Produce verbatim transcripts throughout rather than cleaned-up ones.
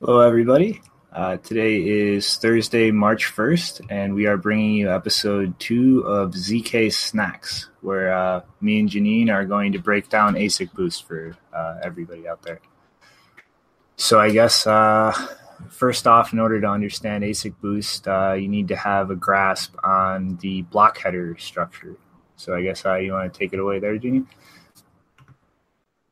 Hello, everybody. Uh, today is Thursday, March first, and we are bringing you episode two of Z K Snacks, where uh, me and Janine are going to break down ASIC Boost for uh, everybody out there. So I guess uh, first off, in order to understand ASIC Boost, uh, you need to have a grasp on the block header structure. So I guess uh, you want to take it away there, Janine?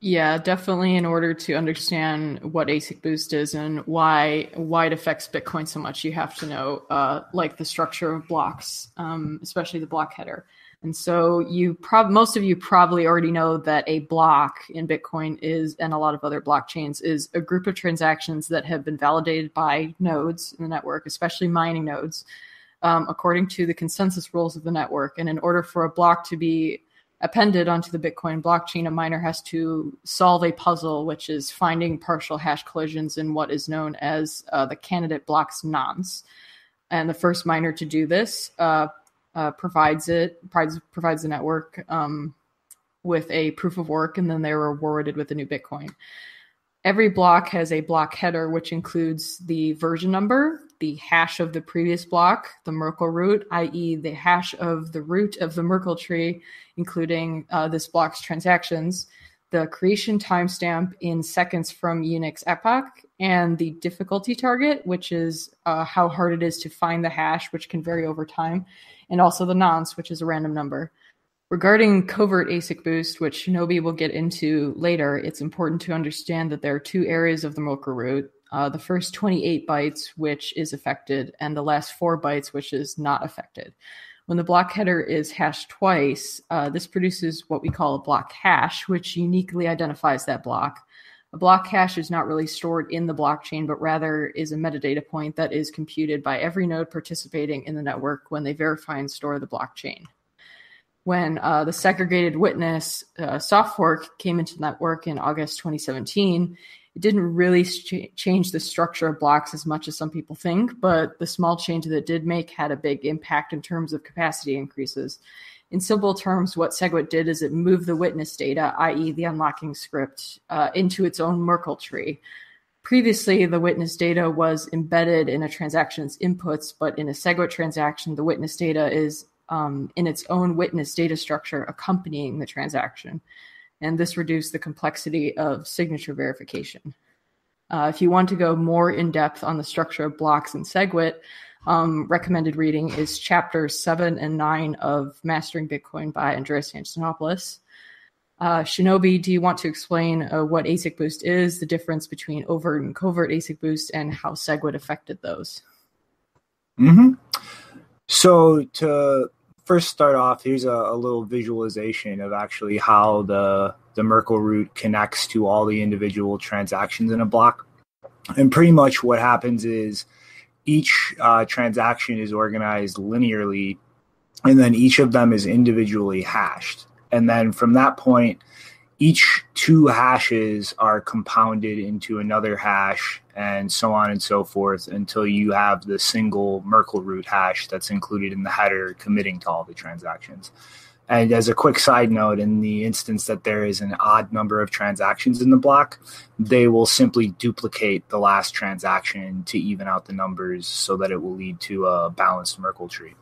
Yeah, definitely. In order to understand what ASIC Boost is and why why it affects Bitcoin so much, you have to know uh, like the structure of blocks, um, especially the block header. And so you prob- most of you probably already know that a block in Bitcoin is, and a lot of other blockchains, is a group of transactions that have been validated by nodes in the network, especially mining nodes, um, according to the consensus rules of the network. And in order for a block to be appended onto the Bitcoin blockchain, a miner has to solve a puzzle, which is finding partial hash collisions in what is known as uh, the candidate block's nonce. And the first miner to do this uh, uh, provides it provides, provides the network um, with a proof of work, and then they're rewarded with a new Bitcoin. Every block has a block header, which includes the version number, the hash of the previous block, the Merkle root, that is the hash of the root of the Merkle tree, including uh, this block's transactions, the creation timestamp in seconds from Unix epoch, and the difficulty target, which is uh, how hard it is to find the hash, which can vary over time, and also the nonce, which is a random number. Regarding covert ASIC Boost, which Nobi will get into later, it's important to understand that there are two areas of the Merkle root. Uh, the first twenty-eight bytes, which is affected, and the last four bytes, which is not affected. When the block header is hashed twice, uh, this produces what we call a block hash, which uniquely identifies that block. A block hash is not really stored in the blockchain, but rather is a metadata point that is computed by every node participating in the network when they verify and store the blockchain. When uh, the segregated witness uh, soft fork came into the network in August twenty seventeen, it didn't really ch- change the structure of blocks as much as some people think, but the small change that it did make had a big impact in terms of capacity increases. In simple terms, what SegWit did is it moved the witness data, that is the unlocking script, uh, into its own Merkle tree. Previously, the witness data was embedded in a transaction's inputs, but in a SegWit transaction, the witness data is um, in its own witness data structure accompanying the transaction. And this reduced the complexity of signature verification. Uh, if you want to go more in depth on the structure of blocks in SegWit, um, recommended reading is chapters seven and nine of Mastering Bitcoin by Andreas Antonopoulos. Uh, Shinobi, do you want to explain uh, what ASIC Boost is, the difference between overt and covert ASIC Boost, and how SegWit affected those? Mm-hmm. So to... First start off, here's a, a little visualization of actually how the, the Merkle root connects to all the individual transactions in a block. And pretty much what happens is each uh, transaction is organized linearly, and then each of them is individually hashed. And then from that point, each two hashes are compounded into another hash, and so on and so forth, until you have the single Merkle root hash that's included in the header committing to all the transactions. And as a quick side note, in the instance that there is an odd number of transactions in the block, they will simply duplicate the last transaction to even out the numbers so that it will lead to a balanced Merkle tree.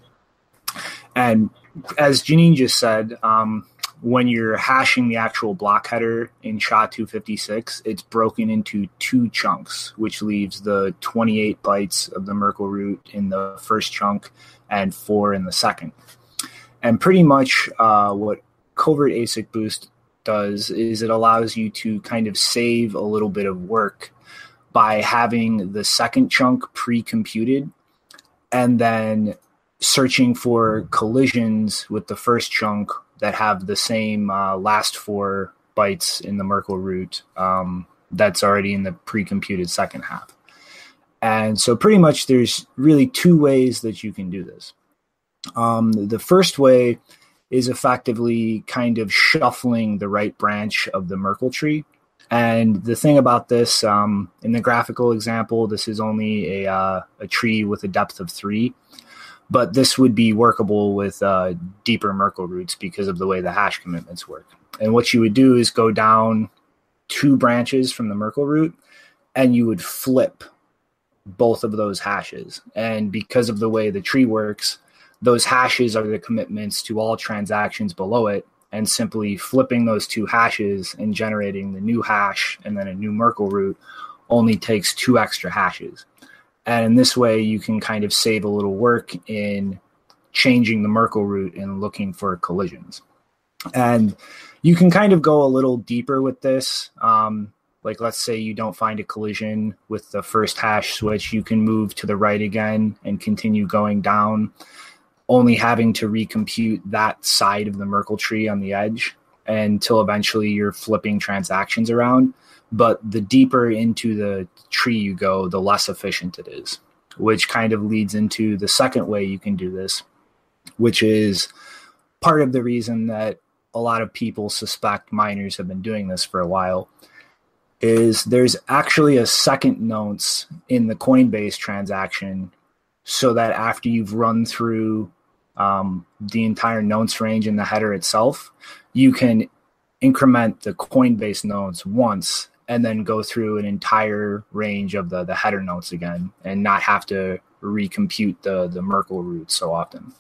And as Janine just said, um, when you're hashing the actual block header in S H A two fifty-six, it's broken into two chunks, which leaves the twenty-eight bytes of the Merkle root in the first chunk and four in the second. And pretty much uh, what covert ASIC Boost does is it allows you to kind of save a little bit of work by having the second chunk pre-computed and then searching for collisions with the first chunk that have the same uh, last four bytes in the Merkle root um, that's already in the pre-computed second half. And so pretty much there's really two ways that you can do this. Um, the first way is effectively kind of shuffling the right branch of the Merkle tree. And the thing about this, um, in the graphical example, this is only a, uh, a tree with a depth of three. But this would be workable with uh, deeper Merkle roots because of the way the hash commitments work. And what you would do is go down two branches from the Merkle root, and you would flip both of those hashes. And because of the way the tree works, those hashes are the commitments to all transactions below it, and simply flipping those two hashes and generating the new hash and then a new Merkle root only takes two extra hashes. And in this way, you can kind of save a little work in changing the Merkle root and looking for collisions. And you can kind of go a little deeper with this. Um, like, let's say you don't find a collision with the first hash switch. You can move to the right again and continue going down, only having to recompute that side of the Merkle tree on the edge until eventually you're flipping transactions around. But the deeper into the tree you go, the less efficient it is, which kind of leads into the second way you can do this, which is part of the reason that a lot of people suspect miners have been doing this for a while, is there's actually a second nonce in the Coinbase transaction, so that after you've run through Um, the entire nonce range in the header itself, you can increment the Coinbase nonce once and then go through an entire range of the, the header nonce again and not have to recompute the, the Merkle root so often.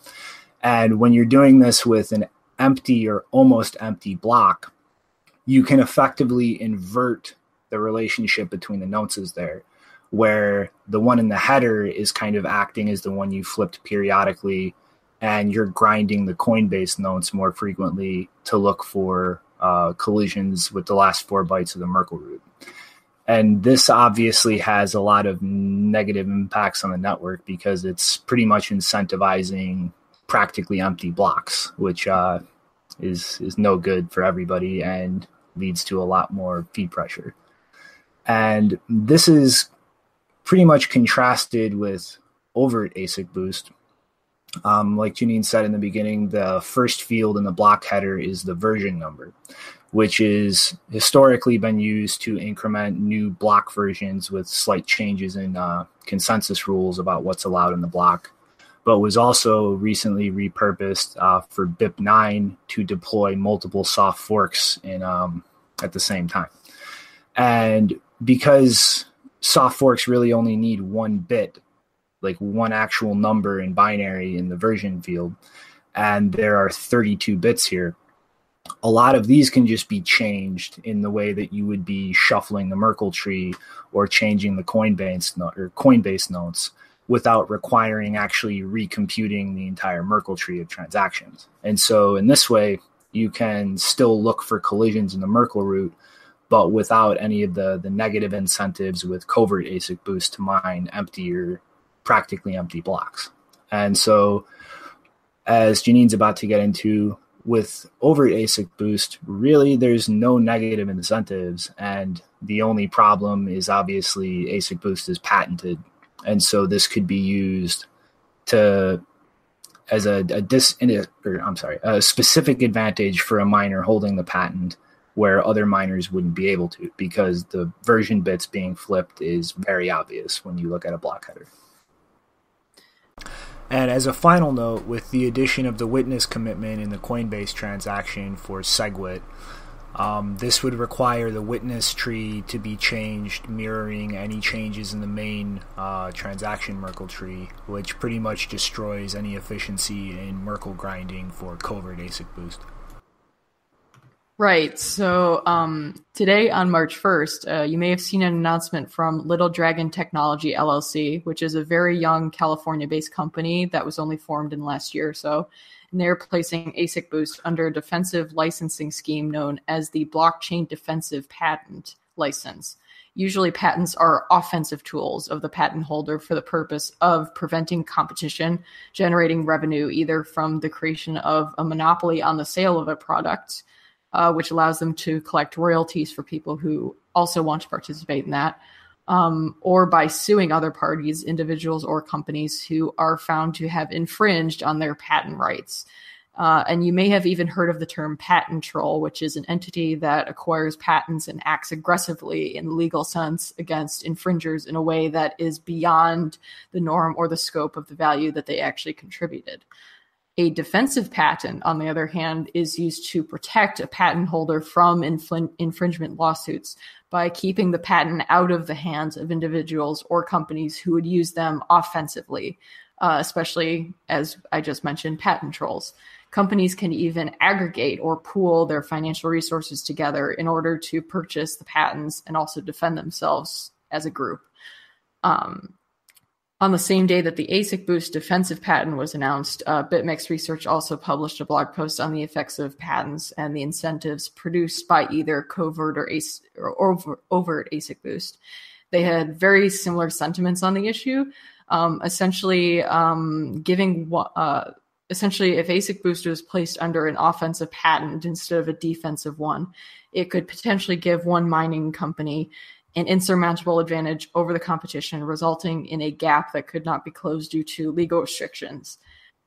And when you're doing this with an empty or almost empty block, you can effectively invert the relationship between the nonces there, where the one in the header is kind of acting as the one you flipped periodically, and you're grinding the Coinbase nonce more frequently to look for uh, collisions with the last four bytes of the Merkle root. And this obviously has a lot of negative impacts on the network, because it's pretty much incentivizing practically empty blocks, which uh, is, is no good for everybody and leads to a lot more fee pressure. And this is pretty much contrasted with overt ASIC Boost. Um, like Janine said in the beginning, the first field in the block header is the version number, which is historically been used to increment new block versions with slight changes in uh, consensus rules about what's allowed in the block, but was also recently repurposed uh, for B I P nine to deploy multiple soft forks in um, at the same time. And because soft forks really only need one bit, like one actual number in binary in the version field, and there are thirty-two bits here, a lot of these can just be changed in the way that you would be shuffling the Merkle tree or changing the Coinbase or Coinbase notes without requiring actually recomputing the entire Merkle tree of transactions. And so in this way, you can still look for collisions in the Merkle root, but without any of the, the negative incentives with covert ASIC Boost to mine empty or practically empty blocks. And so, as Janine's about to get into, with overt ASIC Boost, really there's no negative incentives, and the only problem is obviously ASIC Boost is patented, and so this could be used to as a, a dis or I'm sorry a specific advantage for a miner holding the patent, where other miners wouldn't be able to, because the version bits being flipped is very obvious when you look at a block header. And as a final note, with the addition of the witness commitment in the Coinbase transaction for SegWit, um, this would require the witness tree to be changed, mirroring any changes in the main uh, transaction Merkle tree, which pretty much destroys any efficiency in Merkle grinding for covert ASIC Boost. Right, so um, today on March first, uh, you may have seen an announcement from Little Dragon Technology L L C, which is a very young California-based company that was only formed in the last year or so, and they're placing ASIC Boost under a defensive licensing scheme known as the Blockchain Defensive Patent License. Usually patents are offensive tools of the patent holder for the purpose of preventing competition, generating revenue either from the creation of a monopoly on the sale of a product, Uh, which allows them to collect royalties for people who also want to participate in that, um, or by suing other parties, individuals or companies who are found to have infringed on their patent rights. Uh, and you may have even heard of the term patent troll, which is an entity that acquires patents and acts aggressively in the legal sense against infringers in a way that is beyond the norm or the scope of the value that they actually contributed. A defensive patent, on the other hand, is used to protect a patent holder from infl- infringement lawsuits by keeping the patent out of the hands of individuals or companies who would use them offensively, uh, especially, as I just mentioned, patent trolls. Companies can even aggregate or pool their financial resources together in order to purchase the patents and also defend themselves as a group. Um, On the same day that the ASIC Boost defensive patent was announced, uh, BitMEX Research also published a blog post on the effects of patents and the incentives produced by either covert or, as- or over- overt ASIC Boost. They had very similar sentiments on the issue, um, essentially um, giving uh, essentially if ASIC Boost was placed under an offensive patent instead of a defensive one, it could potentially give one mining company an insurmountable advantage over the competition, resulting in a gap that could not be closed due to legal restrictions.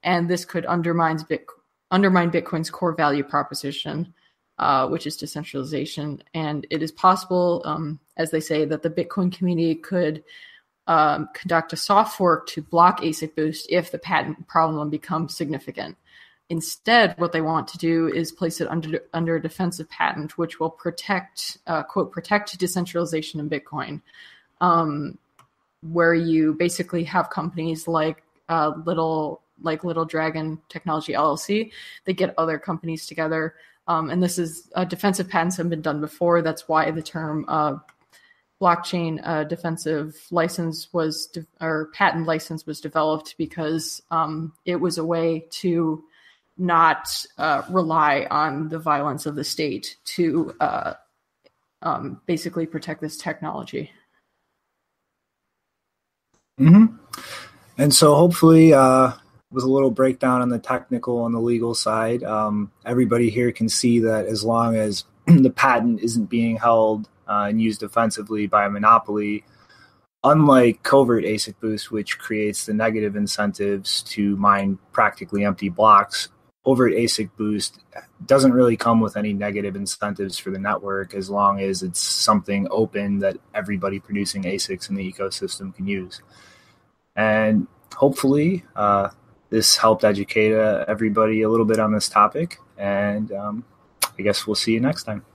And this could undermine, Bit- undermine Bitcoin's core value proposition, uh, which is decentralization. And it is possible, um, as they say, that the Bitcoin community could um, conduct a soft fork to block ASIC Boost if the patent problem becomes significant. Instead, what they want to do is place it under under a defensive patent, which will protect, uh, quote, protect decentralization in Bitcoin, um, where you basically have companies like uh, Little like Little Dragon Technology L L C that get other companies together. Um, and this is uh, defensive patents have been done before. That's why the term uh, blockchain uh, defensive license was de- or patent license was developed because um, it was a way to not uh, rely on the violence of the state to uh, um, basically protect this technology. Mm-hmm. And so hopefully uh, with a little breakdown on the technical and the legal side, um, everybody here can see that as long as the patent isn't being held uh, and used offensively by a monopoly, unlike covert ASIC Boost, which creates the negative incentives to mine practically empty blocks, overt ASIC Boost doesn't really come with any negative incentives for the network as long as it's something open that everybody producing ASICs in the ecosystem can use. And hopefully uh, this helped educate uh, everybody a little bit on this topic. And um, I guess we'll see you next time.